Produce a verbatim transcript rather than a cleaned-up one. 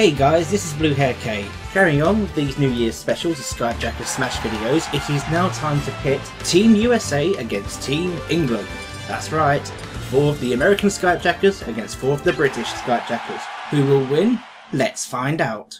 Hey guys, this is Blue Hair K. Carrying on with these New Year's specials of Skypejackers Smash videos, it is now time to pit Team U S A against Team England. That's right, four of the American Skypejackers against four of the British Skypejackers. Who will win? Let's find out.